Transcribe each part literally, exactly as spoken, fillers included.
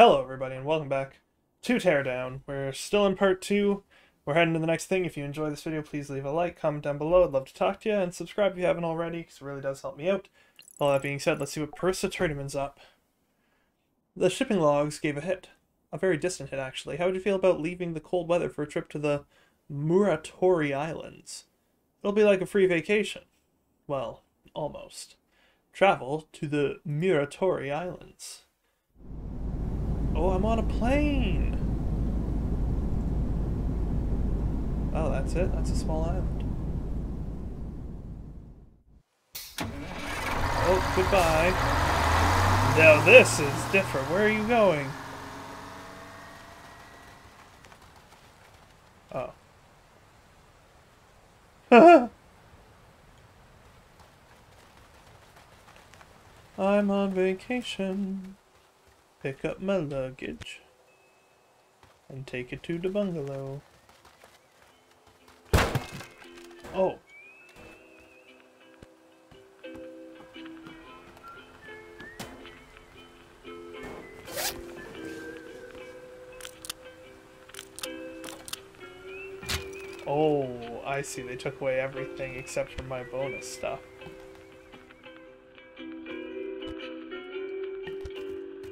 Hello everybody and welcome back to Teardown. We're still in part two. We're heading to the next thing. If you enjoy this video, please leave a like, comment down below. I'd love to talk to you, and subscribe if you haven't already, because it really does help me out. All that being said, let's see what Miz Terdiman's up. The shipping logs gave a hit. A very distant hit, actually. How would you feel about leaving the cold weather for a trip to the Muratori Islands? It'll be like a free vacation. Well, almost. Travel to the Muratori Islands. Oh, I'm on a plane! Oh, that's it? That's a small island. Oh, goodbye. Now this is different. Where are you going? Oh. Haha! I'm on vacation. Pick up my luggage and take it to the bungalow. Oh. Oh, I see. They took away everything except for my bonus stuff.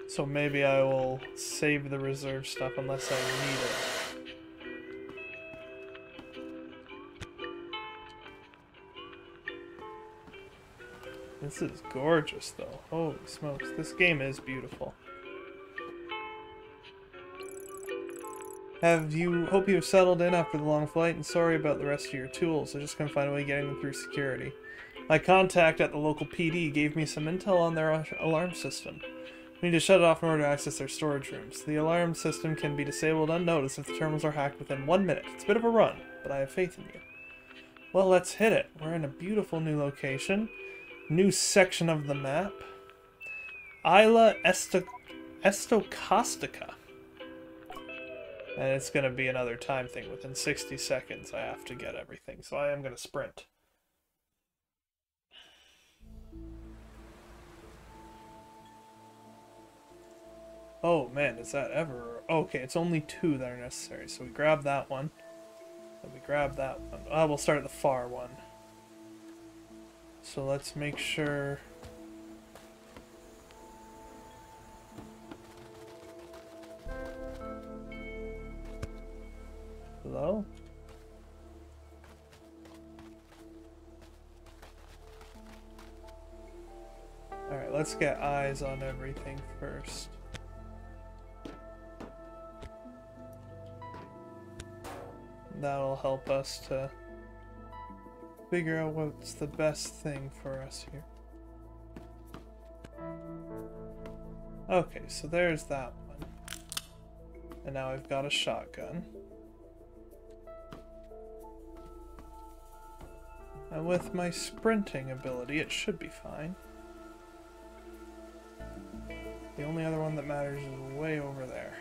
So maybe I will save the reserve stuff unless I need it. This is gorgeous though. Holy smokes, this game is beautiful. Have you, hope you have settled in after the long flight, and sorry about the rest of your tools. I just couldn't find a way of getting them through security. My contact at the local P D gave me some intel on their alarm system. We need to shut it off in order to access their storage rooms. The alarm system can be disabled unnoticed if the terminals are hacked within one minute. It's a bit of a run, but I have faith in you. Well, let's hit it. We're in a beautiful new location. New section of the map. Isla Estocostica. And it's going to be another time thing. Within sixty seconds, I have to get everything, so I am going to sprint. Oh man, is that ever... Okay, it's only two that are necessary, so we grab that one. Then we grab that one. Oh, we'll start at the far one. So let's make sure... Hello? Alright, let's get eyes on everything first. That'll help us to figure out what's the best thing for us here. Okay, so there's that one. And now I've got a shotgun. And with my sprinting ability, it should be fine. The only other one that matters is way over there.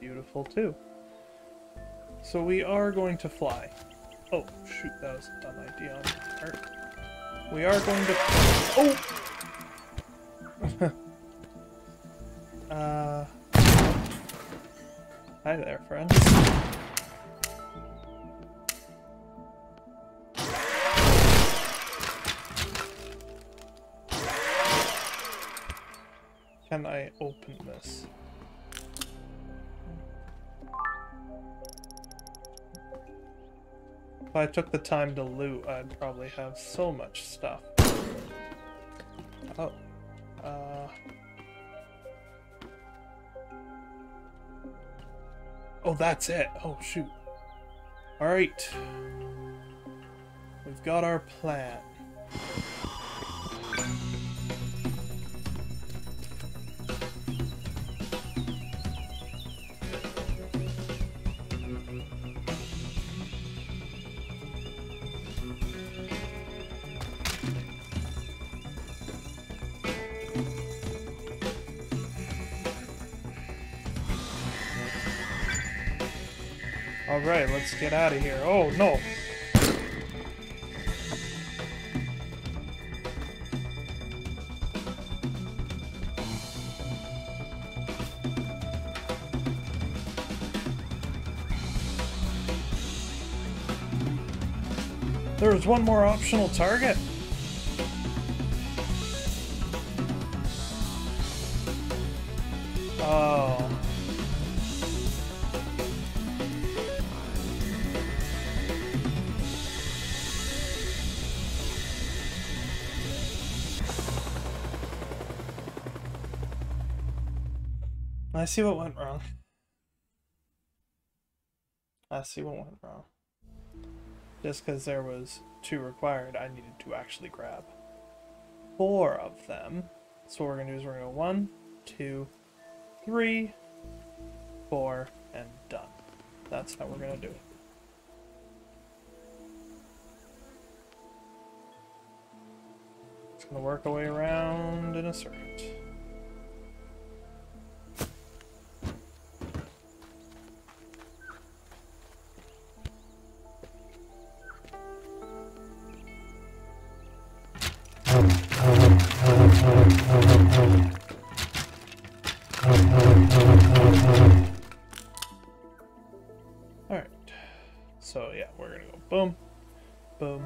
Beautiful too. So we are going to fly. Oh shoot, that was a dumb idea on my part. We are going to fly. Oh! uh... Hi there, friends. Can I open this? If I took the time to loot, I'd probably have so much stuff. Oh. Uh. Oh, that's it. Oh, shoot. Alright. We've got our plan. Alright, let's get out of here. Oh, no! There was one more optional target. Oh. I see what went wrong. I see what went wrong. Just because there was two required, I needed to actually grab four of them. So what we're going to do is we're going to go one, two, three, four, and done. That's how we're going to do it. It's going to work our way around in a circuit. Boom, boom,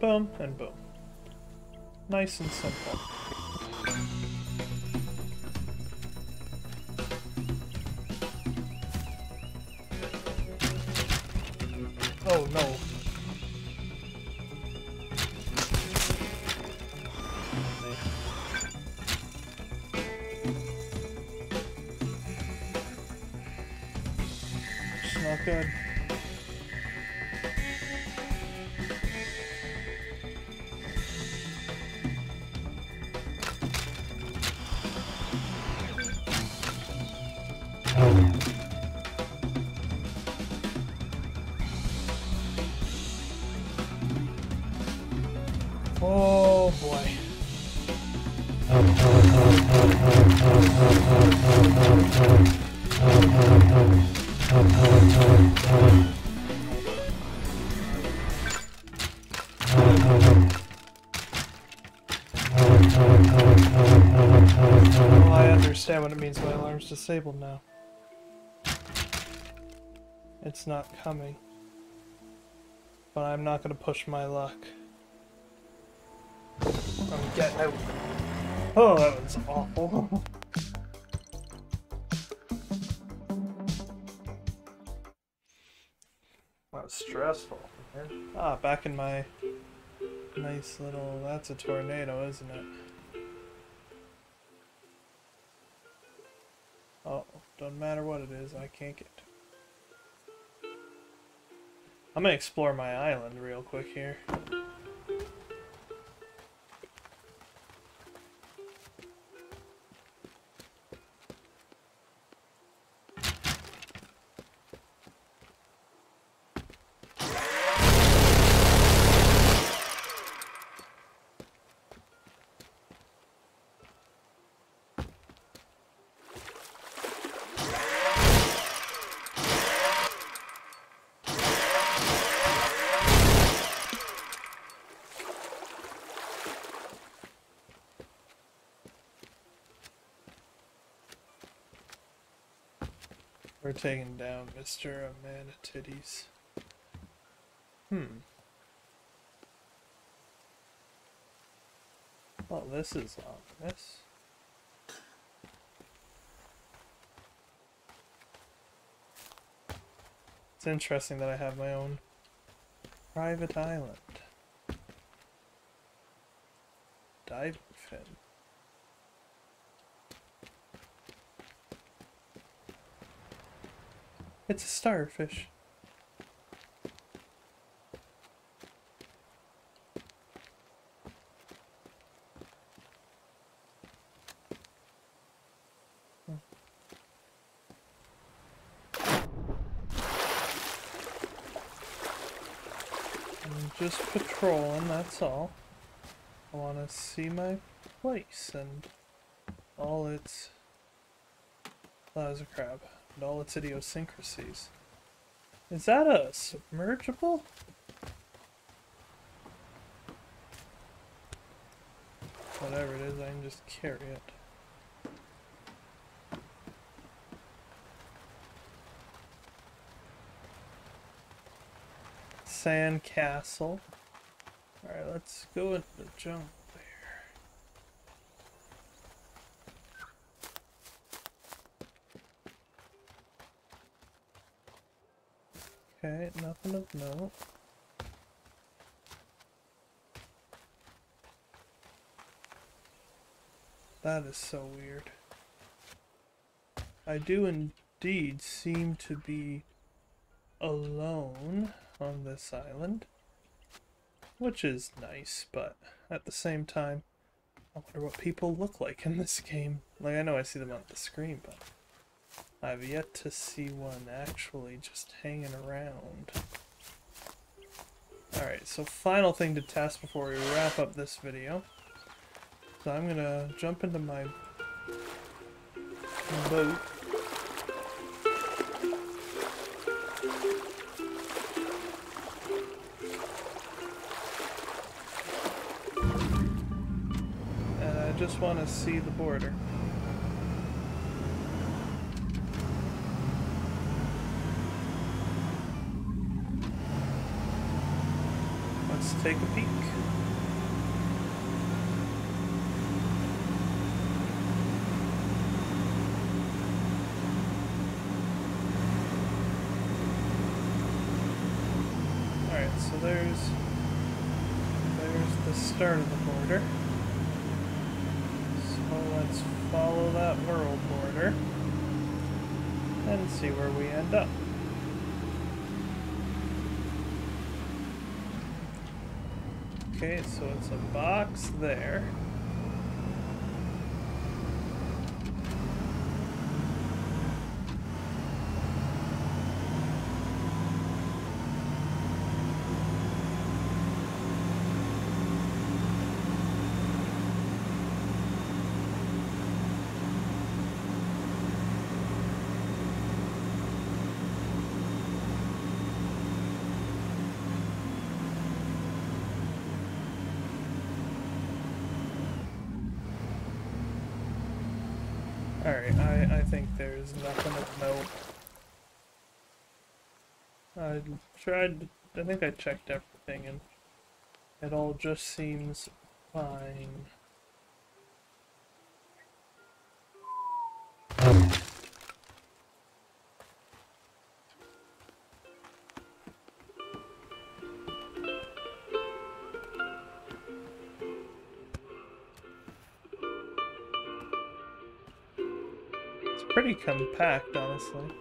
boom, and boom. Nice and simple. Oh no. It's not good. Oh boy. Oh, I understand what it means. My alarm's disabled now. It's not coming. But I'm not going to push my luck. I'm getting out. Oh, that was awful. That was stressful. Man. Ah, back in my nice little... That's a tornado, isn't it? Oh, doesn't matter what it is, I can't get... I'm gonna explore my island real quick here. We're taking down Mister Amanitides. Hmm. Well, this is ominous. It's interesting that I have my own private island. Diving fin. It's a starfish. Hmm. I'm just patrolling, that's all. I want to see my place and all its... That was a crab. And all its idiosyncrasies. Is that a submergible? Whatever it is, I can just carry it. Sand castle. Alright, let's go into the jump there. Okay, nothing of note. That is so weird. I do indeed seem to be alone on this island, which is nice, but at the same time, I wonder what people look like in this game. Like, I know I see them on the screen, but I've yet to see one actually just hanging around. Alright, so final thing to test before we wrap up this video. So I'm gonna jump into my boat. And I just want to see the border. Let's take a peek. There's, there's the stern of the border, so let's follow that world border and see where we end up. Okay, so it's a box there. Alright, I, I think there's nothing of note. I tried, I think I checked everything and it all just seems fine. Pretty compact, honestly.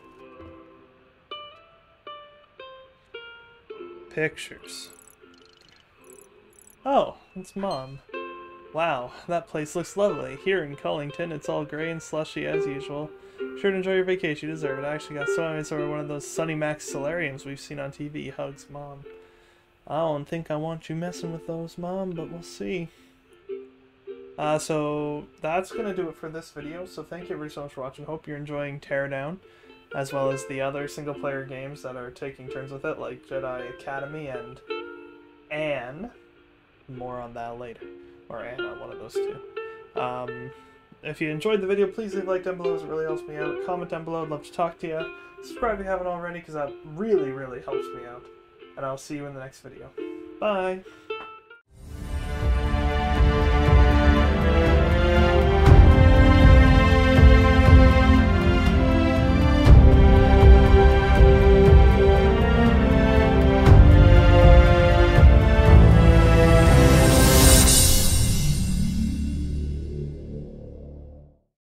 Pictures. Oh, it's Mom. Wow, that place looks lovely. Here in Collington, it's all grey and slushy as usual. Sure to enjoy your vacation, you deserve it. I actually got so amazed over one of those Sunny Max solariums we've seen on T V. Hugs, Mom. I don't think I want you messing with those, Mom, but we'll see. Uh, so that's going to do it for this video, so thank you very so much for watching. Hope you're enjoying Teardown, as well as the other single player games that are taking turns with it, like Jedi Academy and Anne. More on that later, or Anna, one of those two. Um, if you enjoyed the video, please leave a like down below, as it really helps me out. Comment down below, I'd love to talk to you. Subscribe if you haven't already, because that really, really helps me out. And I'll see you in the next video. Bye!